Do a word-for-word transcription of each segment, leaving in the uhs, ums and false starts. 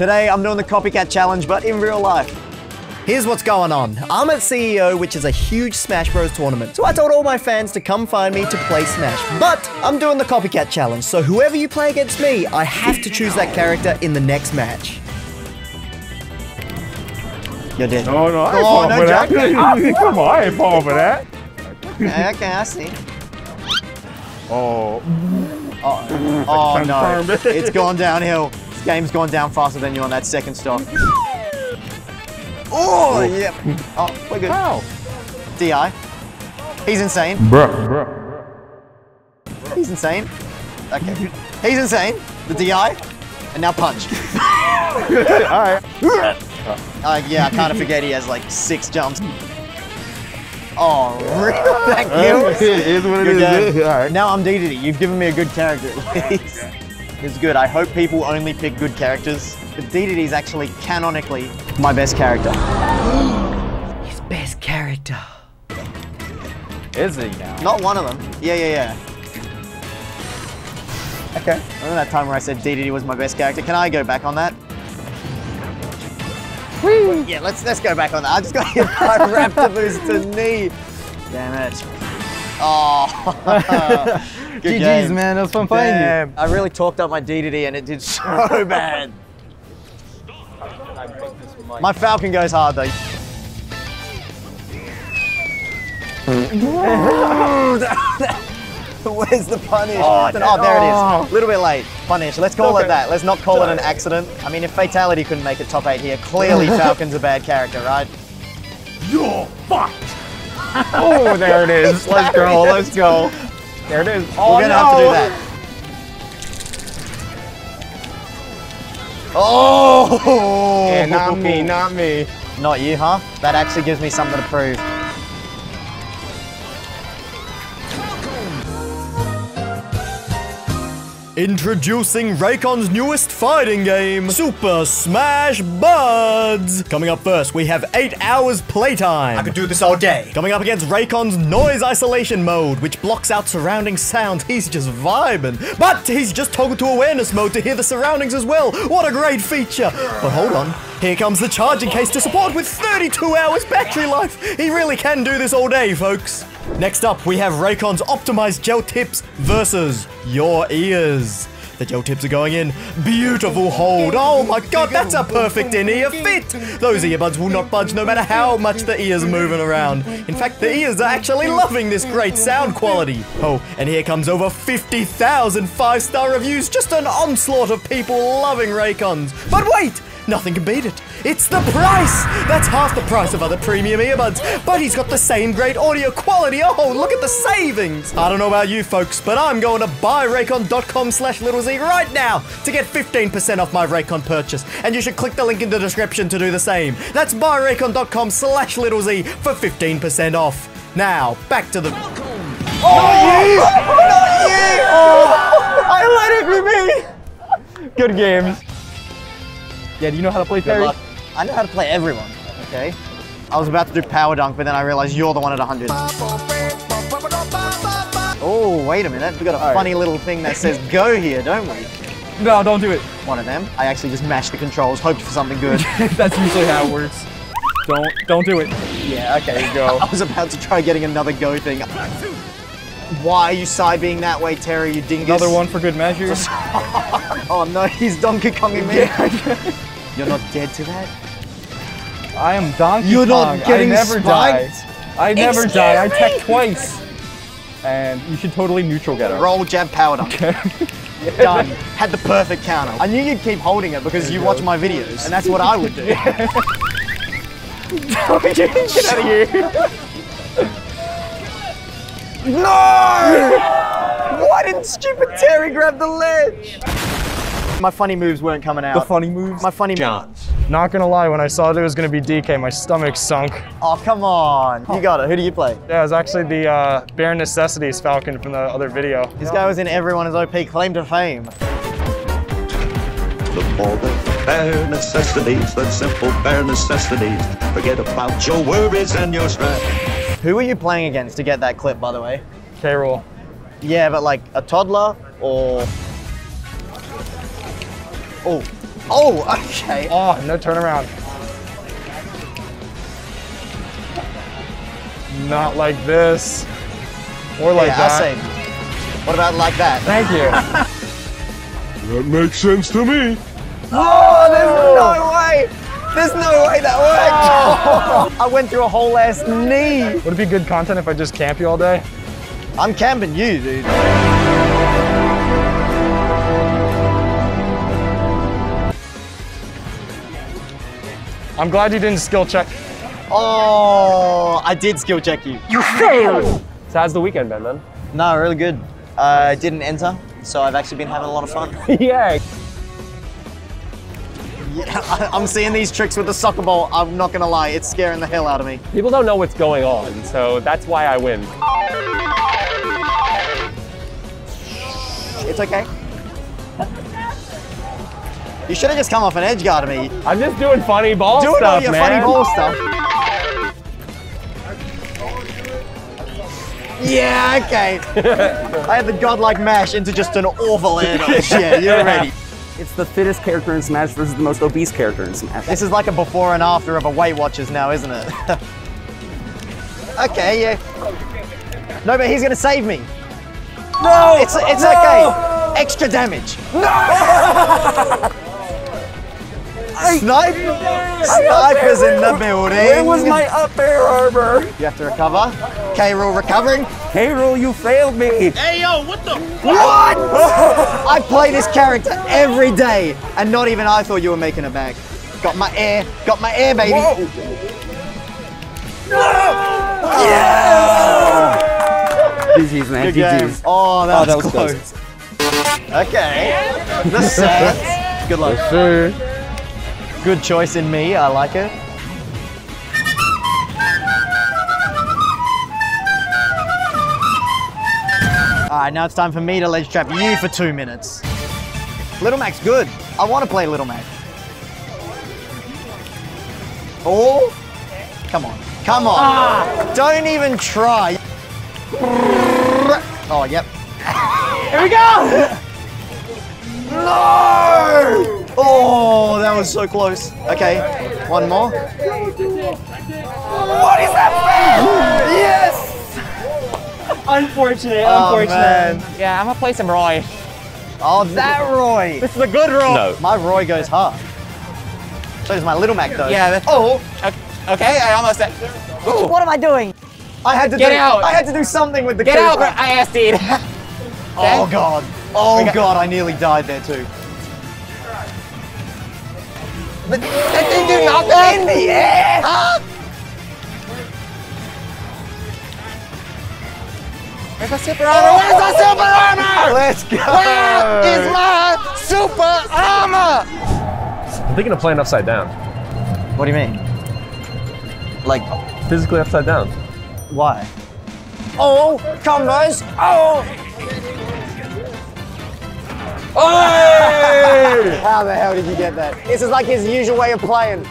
Today I'm doing the copycat challenge, but in real life. Here's what's going on. I'm at C E O, which is a huge Smash Bros tournament, so I told all my fans to come find me to play Smash. But I'm doing the copycat challenge, so whoever you play against me, I have to choose that character in the next match. You're dead. No, no, I ain't oh, no, for that. Come on, I ain't falling for that. Okay, I see. Oh. Oh, oh no. It's gone downhill. This game's gone down faster than you on that second stop. Oh, yep. Oh, we're good. How? D I. He's insane. Bruh, bruh, bruh. He's insane. Okay. He's insane. The D I. And now punch. Alright. Uh, yeah, I kind of forget he has like six jumps. Oh, really? Thank you. It is what it is. Alright. Now I'm Dedede. You've given me a good character at least. It's good. I hope people only pick good characters. But Dedede is actually canonically my best character. His best character. Is he now? Not one of them. Yeah, yeah, yeah. Okay. Remember that time where I said Dedede was my best character? Can I go back on that? Woo. Yeah, let's let's go back on that. I just got hit by a raptor booster knee. Damn it. Oh. Good G G's, game. Man, that was fun playing you. I really talked up my Dedede and it did so bad. My Falcon goes hard though. Where's the punish? Oh, oh, there it is. A little bit late. Punish. Let's call okay. it that. Let's not call it an accident. I mean, if Fatality couldn't make a top eight here, clearly Falcon's a bad character, right? You're fucked. Oh, there it is. Let's go. Let's go. There it is. Oh, we're gonna no. have to do that. Oh! Yeah, not me, not me. Not you, huh? That actually gives me something to prove. Introducing Raycon's newest fighting game, Super Smash Bros. Coming up first, we have eight hours playtime. I could do this all day. Coming up against Raycon's noise isolation mode, which blocks out surrounding sounds. He's just vibing. But he's just toggled to awareness mode to hear the surroundings as well. What a great feature. But hold on. Here comes the charging case to support with thirty-two hours battery life. He really can do this all day, folks. Next up, we have Raycon's optimized gel tips versus your ears. The gel tips are going in. Beautiful hold. Oh my god, that's a perfect in-ear fit. Those earbuds will not budge no matter how much the ears are moving around. In fact, the ears are actually loving this great sound quality. Oh, and here comes over fifty thousand five-star reviews. Just an onslaught of people loving Raycon's. But wait! Nothing can beat it. It's the price! That's half the price of other premium earbuds, but he's got the same great audio quality. Oh, look at the savings! I don't know about you folks, but I'm going to buy raycon dot com slash Little Z right now to get fifteen percent off my Raycon purchase, and you should click the link in the description to do the same. That's buy raycon dot com slash Little Z for fifteen percent off. Now, back to the... Oh, not you! Not you! Oh, I let it be me! Good games. Yeah, do you know how to play Terry? I know how to play everyone. Okay. I was about to do power dunk, but then I realized you're the one at one hundred. Oh, wait a minute. We've got a All funny right. little thing that says go here, don't we? No, don't do it. One of them. I actually just mashed the controls, hoped for something good. That's usually how it works. Don't, don't do it. Yeah, okay, you go. I was about to try getting another go thing. Why are you side-being that way, Terry, you dingus? Another one for good measure. Oh no, he's Donkey Konging me. Yeah. You're not dead to that? I am Donkey You're Kong. You're not getting I never spiked. Die. I never Excuse die. Me. I tech twice. And you should totally neutral get it. Roll, jab, power dunk. Okay. Done. Had the perfect counter. I knew you'd keep holding it because there you, you watch my videos. And that's what I would do. Get out of here. No! Why didn't stupid Terry grab the ledge? My funny moves weren't coming out. The funny moves? My funny moves. Not gonna lie, when I saw that it was gonna be D K, my stomach sunk. Oh, come on. You got it. Who do you play? Yeah, it was actually the uh, Bear Necessities Falcon from the other video. This guy was in everyone's O P claim to fame. Look for the bare necessities, the simple bare necessities. Forget about your worries and your strife. Who were you playing against to get that clip, by the way? K. Rool. Yeah, but like a toddler or... Oh, Oh, okay. Oh, no turnaround. Not like this. Or like yeah, that. I'll say, what about like that? Thank you. That makes sense to me. Oh, there's no way. There's no way that worked. Oh. I went through a whole ass knee. Would it be good content if I just camp you all day? I'm camping you, dude. I'm glad you didn't skill check. Oh, I did skill check you. You failed. So how's the weekend been, man? No, really good. I uh, didn't enter, so I've actually been having a lot of fun. Yeah. Yeah, I'm seeing these tricks with the soccer ball. I'm not gonna lie, it's scaring the hell out of me. People don't know what's going on, so that's why I win. It's okay. You should have just come off an edge guard to me. I'm just doing funny ball doing stuff, man. Doing all your funny ball stuff. Yeah, okay. I had the godlike mash into just an awful land. Yeah, you're yeah. ready. It's the fittest character in Smash versus the most obese character in Smash. This is like a before and after of a Weight Watchers now, isn't it? Okay, yeah. No, but he's gonna save me. No! It's, it's no! okay. Extra damage. No! Snipe? Snipers in the building. Where was my up air armor? You have to recover. K. Rool recovering. K. Rool, you failed me. Hey, yo, what the? What? I play this character every day, and not even I thought you were making it back. Got my air. Got my air, baby. Whoa. No! Yeah! G Gs, man. G Gs. Oh, that, oh, was, that was close. close. Okay. The set. Good luck. Yes, sir. Good choice in me. I like it. All right, now it's time for me to ledge trap you for two minutes. Little Mac's good. I want to play Little Mac. Oh, come on. Come on. Ah. Don't even try. Oh, yep. Here we go! No! Oh, that was so close. Okay, one more. What is that? Yes! Unfortunate, oh, unfortunate. Man. Yeah, I'm gonna play some Roy. Oh, that Roy. This is a good Roy. No. My Roy goes hard. So does my Little Mac, though. Yeah. That's... Oh. Okay, I almost had... Ooh. What am I doing? I had to Get do, out. I had to do something with the Get camera. Out, I asked it. Oh god. Oh got, god, I nearly died there too. But that thing did nothing in the air! Huh? Where's my super armor? Where's my super armor? Let's go! Where is my super armor? I'm thinking of playing upside down. What do you mean? Like physically upside down. Why? Oh, combos! Oh! Hey! How the hell did you get that? This is like his usual way of playing.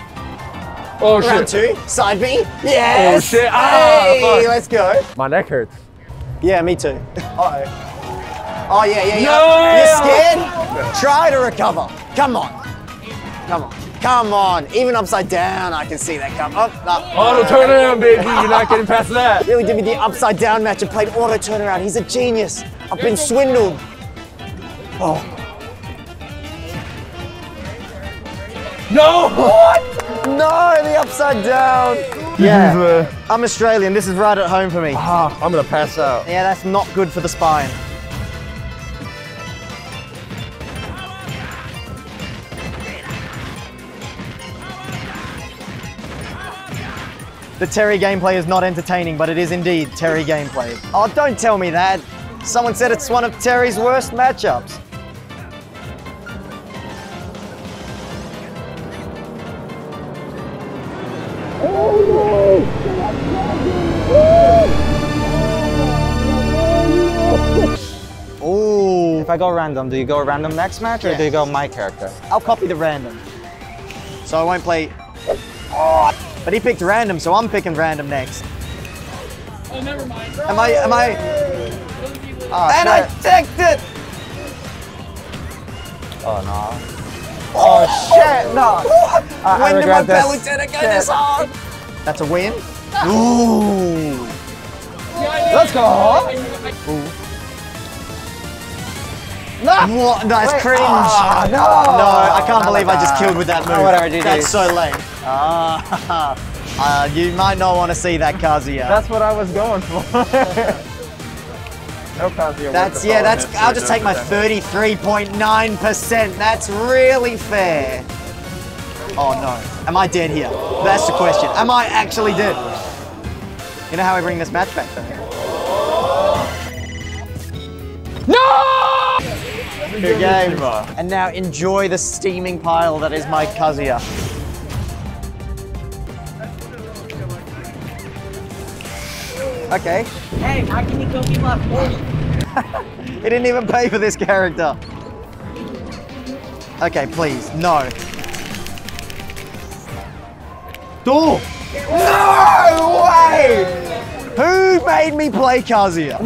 Oh shit! Round two, side B. Yes! Oh shit! Ah, hey, fuck. Let's go. My neck hurts. Yeah, me too. Uh oh. Oh yeah, yeah, yeah. No! You're scared? No. Try to recover. Come on. Come on. Come on, even upside down, I can see that come up. up. Auto turnaround, baby, you're not getting past that. Really did me the upside down match and played auto turnaround. He's a genius. I've been swindled. Oh. No! What? No, the upside down. Yeah, I'm Australian. This is right at home for me. Ah, I'm gonna pass out. Yeah, that's not good for the spine. The Terry gameplay is not entertaining, but it is indeed Terry gameplay. Oh, don't tell me that. Someone said it's one of Terry's worst matchups. Oh! If I go random, do you go random next match or yes. do you go my character? I'll copy the random. So I won't play. Oh. But he picked random, so I'm picking random next. Oh, never mind. Am I, am I? Oh, and shit. I checked it! Oh, no. Oh shit, no. I, when I regret did my belly did it go this hard? That's a win. Ooh. Let's go. Ooh. No. What? No, it's cringe. Oh, no. No, I can't believe I just killed with that move. Whatever, I do. That's so lame. Ah. Uh, you might not want to see that, Kazuya. That's what I was going for. No, Kazuya. That's yeah. That's. I'll just take my thirty-three point nine percent. That's really fair. Oh no. Am I dead here? That's the question. Am I actually dead? You know how I bring this match back though. No! Good game, bro. And now enjoy the steaming pile that is my Kazuya. Okay. Hey, how can you go be my boy? He didn't even pay for this character. Okay, please, no. Door! No way! Who made me play Kazuya?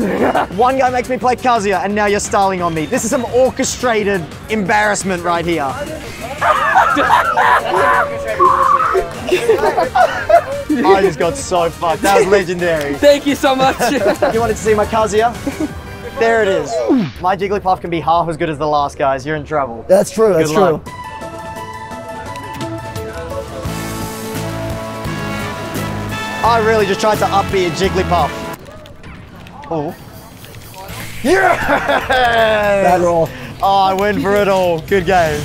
One guy makes me play Kazuya and now you're styling on me. This is some orchestrated embarrassment right here. I just got so fucked. That was legendary. Thank you so much. You wanted to see my Kazuya? There it is. My Jigglypuff can be half as good as the last guys. You're in trouble. That's true. Good that's luck. True. I really just tried to upbeat Jigglypuff. Oh. Yes! Bad roll. Oh, I win for it all. Good game.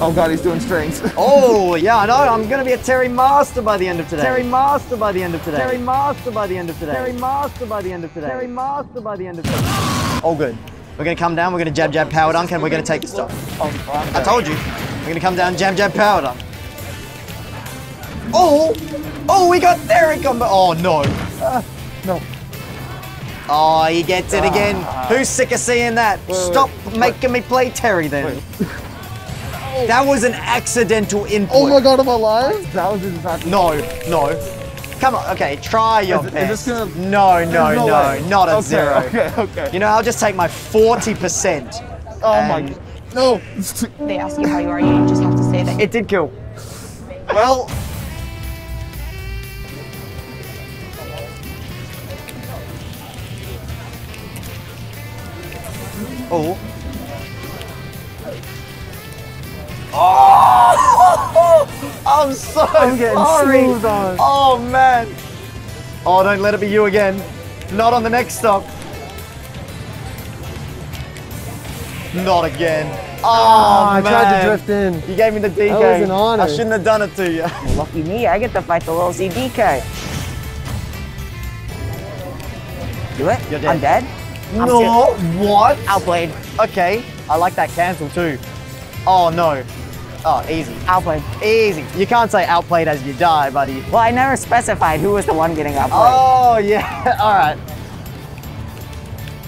Oh god, he's doing strings. Oh, yeah, I know. I'm going to be a Terry Master by the end of today. Terry Master by the end of today. Terry Master by the end of today. Terry Master by the end of today. Terry Master by the end of today. All good. We're going to come down, we're going to jab, jab, power dunk, and we're going to take this stuff. Oh, I told you. We're going to come down, jab, jab, power dunk. Oh! Oh, we got Terry combo! Oh, no. Uh, no. Oh, he gets it again. Uh, Who's sick of seeing that? Wait, Stop wait, making wait. me play Terry then. That was an accidental input. Oh my god, am I lying? That was his No, no. Come on, okay, try your is, best. Is this gonna... No, no, no, no not at okay, zero. Okay, okay. You know, I'll just take my forty percent. Oh and... my god. No. They ask you how you are, you just have to say that. It did kill. Well. Oh. Oh! I'm so I'm getting sorry. On. Oh man. Oh, don't let it be you again. Not on the next stop. Not again. Oh, oh man. I tried to drift in. You gave me the D K. That was an honor. I shouldn't have done it to you. Lucky me, I get to fight the little Z D K. Do it? You're dead. I'm dead? I'm no, scared. What? Outplayed. Okay, I like that cancel too. Oh no. Oh, easy. Outplayed. Easy. You can't say outplayed as you die, buddy. Well, I never specified who was the one getting outplayed. Oh, yeah. All right.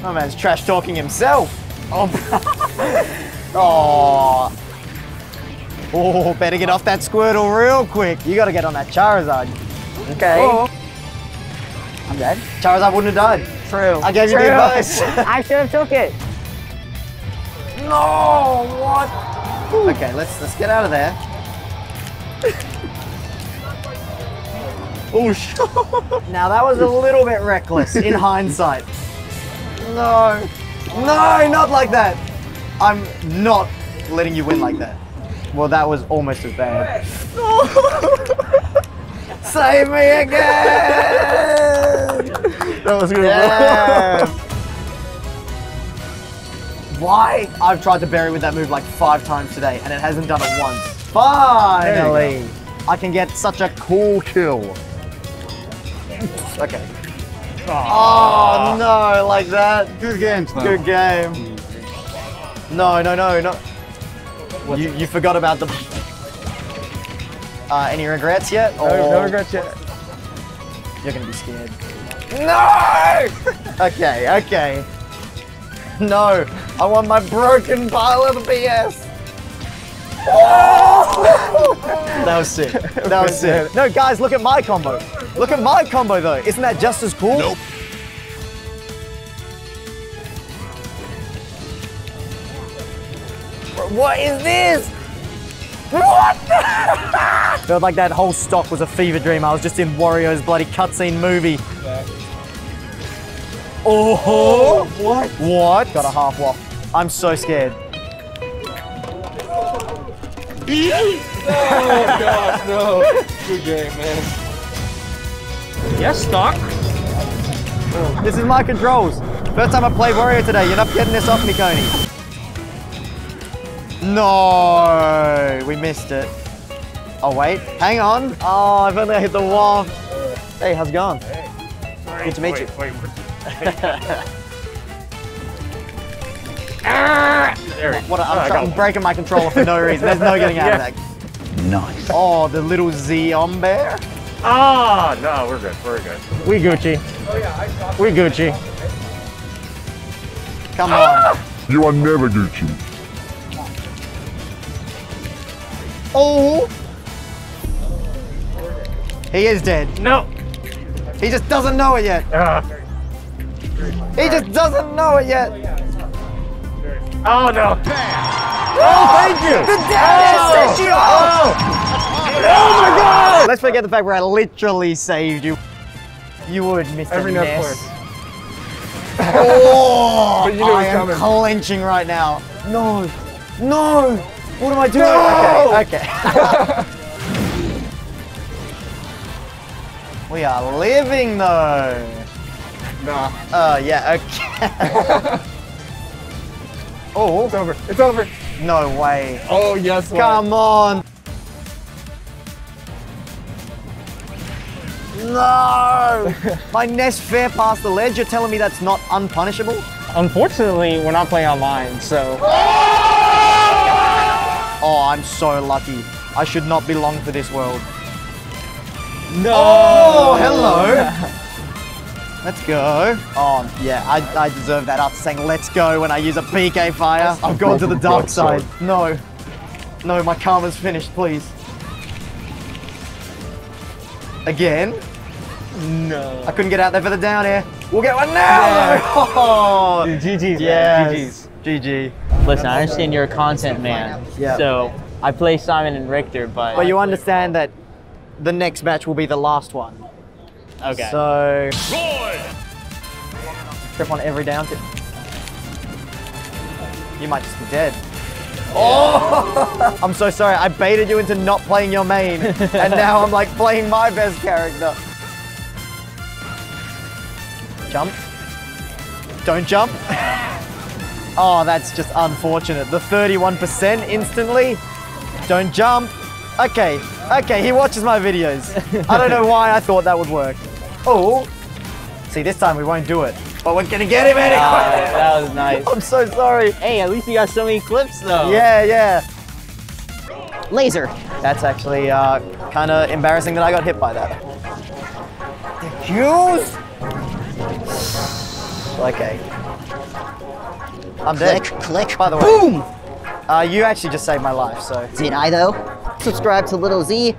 My man's trash talking himself. Oh. Oh. Oh, better get off that Squirtle real quick. You got to get on that Charizard. Okay. Oh. I'm dead. Charizard wouldn't have died. True. I gave True. you the advice. I should have took it. No, what? Ooh. Okay, let's let's get out of there. Oh shit! Now that was a little bit reckless in hindsight. No, no, not like that. I'm not letting you win like that. Well, that was almost as bad. Save me again. That was good. Yeah. Why? I've tried to bury with that move like five times today and it hasn't done it once. Finally! I can get such a cool kill. Okay. Oh, oh no, like that. Good game, Snow. Good game. No, no, no, no. You, you forgot about the... Uh, any regrets yet? No, or... no regrets yet. You're gonna be scared. No! Okay, okay. No, I want my broken pile of B S. Oh! That was sick. That was sick. No, guys, look at my combo. Look at my combo, though. Isn't that just as cool? Nope. What is this? What the? Felt like that whole stock was a fever dream. I was just in Wario's bloody cutscene movie. Yeah. Oh, oh, what? What? Got a half walk. I'm so scared. Oh gosh, no. Good game, man. You're stuck. Oh. This is my controls. First time I played Wario today. You're not getting this off me, Coney. No, we missed it. Oh wait, hang on. Oh, I've only hit the wall. Hey, how's it going? Hey. Good to meet wait, you. Wait, wait. Ah, there it is. What a, I'm, oh, I'm breaking my controller for no reason. There's no getting out yeah. of that. Nice. Oh, the little Z on bear. Ah, oh, no, we're good. We're good. We Gucci. Oh yeah, I stopped. We Gucci. Come ah! on. You are never Gucci. Oh. He is dead. No. He just doesn't know it yet. Uh. He just doesn't know it yet. Oh no. Oh, oh thank you. The dead is oh. Oh. Oh my god. Let's forget the fact where I literally saved you. You would, Mister Every Ness. Oh, but you know I am coming. Clenching right now. No, no, what am I doing? No! Okay, okay. We are living though. Nah. Oh, uh, yeah, okay. Oh, it's over, it's over. No way. Oh, yes, Come well. on. No! My Ness fair past the ledge, you're telling me that's not unpunishable? Unfortunately, we're not playing online, so... Oh, I'm so lucky. I should not belong to this world. No! Oh, hello! Let's go. Oh, yeah, I, I deserve that after saying let's go when I use a P K fire. I've gone to the dark side. No. No, my karma's finished, please. Again? No. I couldn't get out there for the down air. We'll get one now! Yeah. Oh. Dude, G G's, yes. man. G G. G G. Listen, I understand you're a content man, yep. so I play Simon and Richter, but... But you understand that the next match will be the last one. Okay. So... Roy! Trip on every down tip. You might just be dead. Oh! I'm so sorry, I baited you into not playing your main, and now I'm like playing my best character. Jump. Don't jump. Oh, that's just unfortunate. The thirty-one percent instantly. Don't jump. Okay, okay, he watches my videos. I don't know why I thought that would work. Oh, see, this time we won't do it. But we're gonna get him anyway! Oh, that was nice. I'm so sorry. Hey, at least you got so many clips though. Yeah, yeah. Laser. That's actually uh, kind of embarrassing that I got hit by that. The cues? Okay. I'm dead. Click, click. By the way. Boom! Uh, you actually just saved my life, so. Did I though? Subscribe to Little Z.